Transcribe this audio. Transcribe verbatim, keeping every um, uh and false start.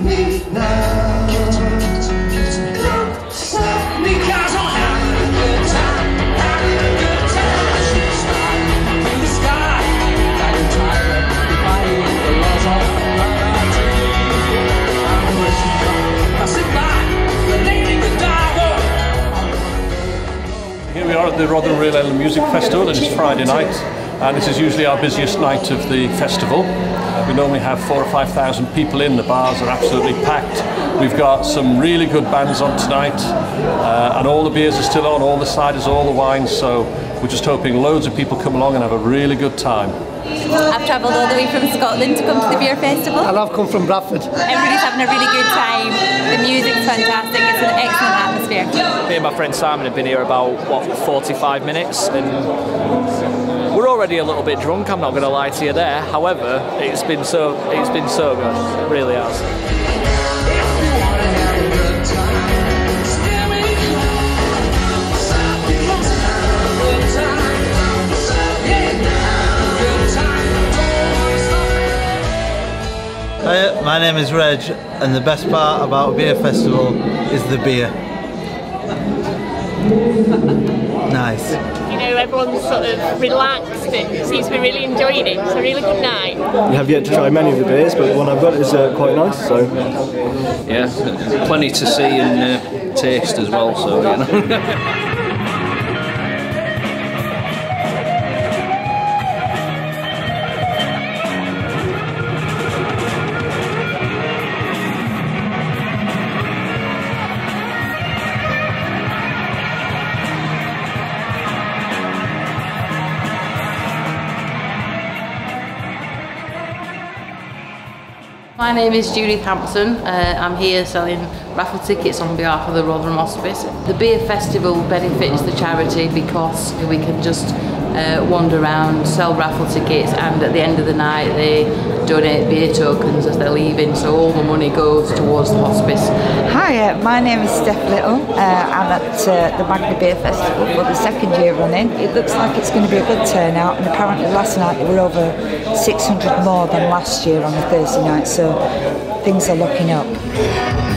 me now. Don't stop me, cause I'm having a good time, having a good time. I should stop in the sky, like a tiger, the body with the laws of my body. I'm pushing on, I survive, the lady could die. Here we are at the Rotherham Real Music Festival, and it's Friday night. And this is usually our busiest night of the festival. We normally have four or five thousand people in. The bars are absolutely packed. We've got some really good bands on tonight, uh, and all the beers are still on, all the ciders, all the wines, so we're just hoping loads of people come along and have a really good time. I've travelled all the way from Scotland to come to the beer festival. And I've come from Bradford. Everybody's having a really good time. The music's fantastic. It's an excellent atmosphere. Me and my friend Simon have been here about, what, forty-five minutes, and we're already a little bit drunk, I'm not going to lie to you there. However, it's been so, it's been so good, it really has. Hiya, my name is Reg, and the best part about a beer festival is the beer. Nice. You know, everyone's sort of relaxed and seems to be really enjoying it. It's a really good night. We have yet to try many of the beers, but the one I've got is uh, quite nice. So yeah, plenty to see and uh, taste as well. So you know. My name is Judith Hampson. Uh, I'm here selling raffle tickets on behalf of the Rotherham Hospice. The beer festival benefits the charity because we can just uh, wander around, sell raffle tickets, and at the end of the night they donate beer tokens as they're leaving, so all the money goes towards the hospice. Hi, uh, my name is Steph Little. Uh, I'm at uh, the Magna Beer Festival for the second year running. It looks like it's going to be a good turnout, and apparently last night there were over six hundred more than last year on a Thursday night, so things are looking up.